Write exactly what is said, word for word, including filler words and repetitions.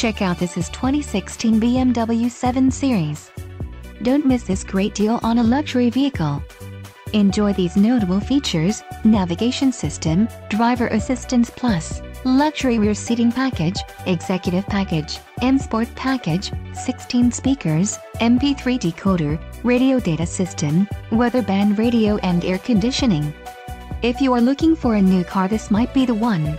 Check out this twenty sixteen B M W seven series. Don't miss this great deal on a luxury vehicle. Enjoy these notable features: navigation system, driver assistance plus, luxury rear seating package, executive package, M Sport package, sixteen speakers, M P three decoder, radio data system, weatherband radio and air conditioning. If you are looking for a new car, this might be the one.